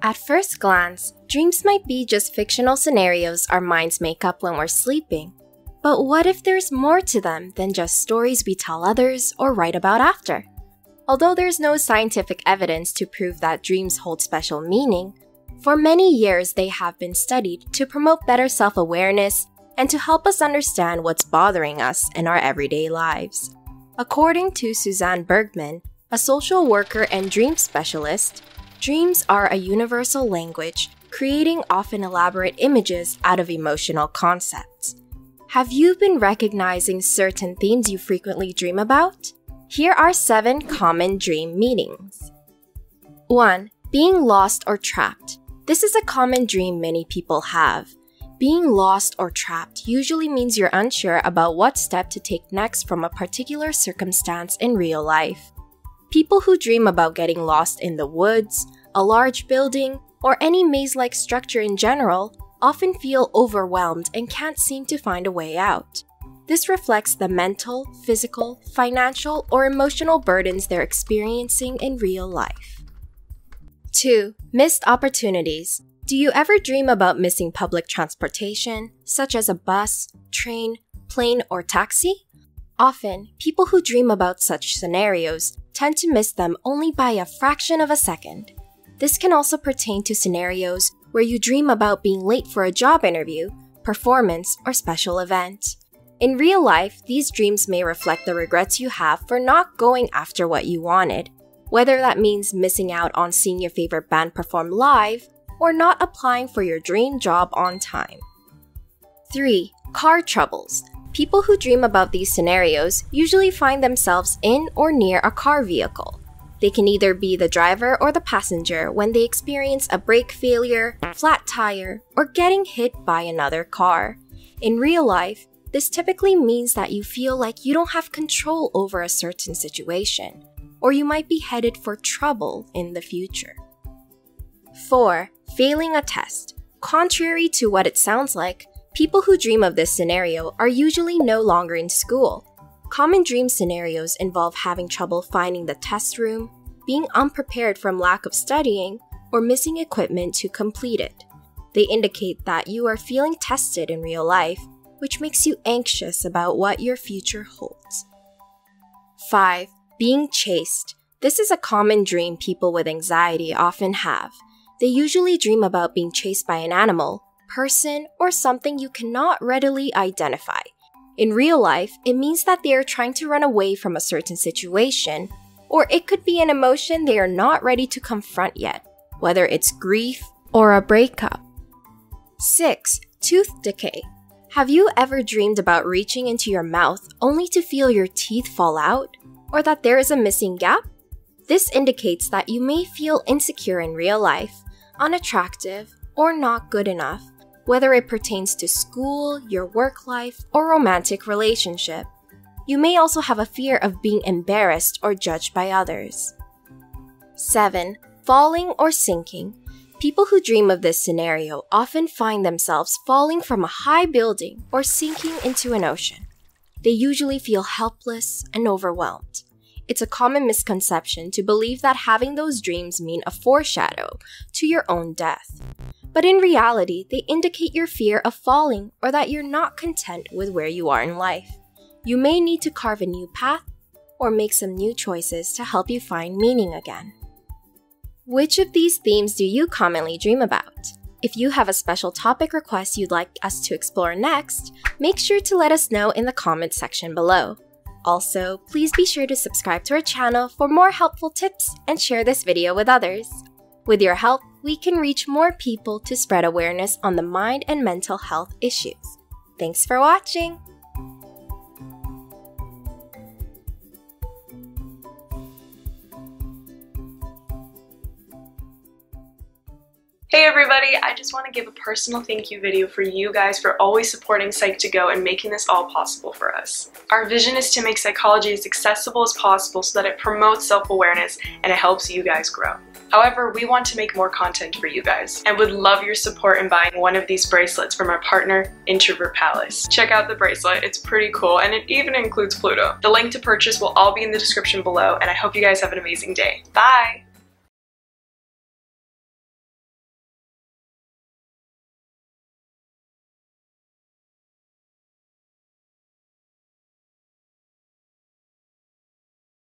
At first glance, dreams might be just fictional scenarios our minds make up when we're sleeping. But what if there's more to them than just stories we tell others or write about after? Although there's no scientific evidence to prove that dreams hold special meaning, for many years they have been studied to promote better self-awareness and to help us understand what's bothering us in our everyday lives. According to Suzanne Bergman, a social worker and dream specialist, dreams are a universal language, creating often elaborate images out of emotional concepts. Have you been recognizing certain themes you frequently dream about? Here are 7 common dream meanings. 1. Being lost or trapped. This is a common dream many people have. Being lost or trapped usually means you're unsure about what step to take next from a particular circumstance in real life. People who dream about getting lost in the woods, a large building, or any maze-like structure in general often feel overwhelmed and can't seem to find a way out. This reflects the mental, physical, financial, or emotional burdens they're experiencing in real life. 2. Missed opportunities. Do you ever dream about missing public transportation, such as a bus, train, plane, or taxi? Often, people who dream about such scenarios tend to miss them only by a fraction of a second. This can also pertain to scenarios where you dream about being late for a job interview, performance, or special event. In real life, these dreams may reflect the regrets you have for not going after what you wanted, whether that means missing out on seeing your favorite band perform live or not applying for your dream job on time. 3. Car troubles. People who dream about these scenarios usually find themselves in or near a car vehicle. They can either be the driver or the passenger when they experience a brake failure, flat tire, or getting hit by another car. In real life, this typically means that you feel like you don't have control over a certain situation, or you might be headed for trouble in the future. 4. Failing a test. Contrary to what it sounds like, people who dream of this scenario are usually no longer in school. Common dream scenarios involve having trouble finding the test room, being unprepared from lack of studying, or missing equipment to complete it. They indicate that you are feeling tested in real life, which makes you anxious about what your future holds. 5. Being chased. This is a common dream people with anxiety often have. They usually dream about being chased by an animal, person, or something you cannot readily identify. In real life, it means that they are trying to run away from a certain situation, or it could be an emotion they are not ready to confront yet, whether it's grief or a breakup. 6. Tooth decay. Have you ever dreamed about reaching into your mouth only to feel your teeth fall out, or that there is a missing gap? This indicates that you may feel insecure in real life, unattractive, or not good enough, whether it pertains to school, your work life, or romantic relationship. You may also have a fear of being embarrassed or judged by others. 7. Falling or sinking. People who dream of this scenario often find themselves falling from a high building or sinking into an ocean. They usually feel helpless and overwhelmed. It's a common misconception to believe that having those dreams mean a foreshadow to your own death. But in reality, they indicate your fear of falling or that you're not content with where you are in life. You may need to carve a new path or make some new choices to help you find meaning again. Which of these themes do you commonly dream about? If you have a special topic request you'd like us to explore next, make sure to let us know in the comments section below. Also, please be sure to subscribe to our channel for more helpful tips and share this video with others. With your help, we can reach more people to spread awareness on the mind and mental health issues. Thanks for watching! Hey everybody, I just want to give a personal thank you video for you guys for always supporting Psych2Go and making this all possible for us. Our vision is to make psychology as accessible as possible so that it promotes self-awareness and it helps you guys grow. However, we want to make more content for you guys and would love your support in buying one of these bracelets from our partner, Introvert Palace. Check out the bracelet, it's pretty cool, and it even includes Pluto. The link to purchase will all be in the description below, and I hope you guys have an amazing day. Bye!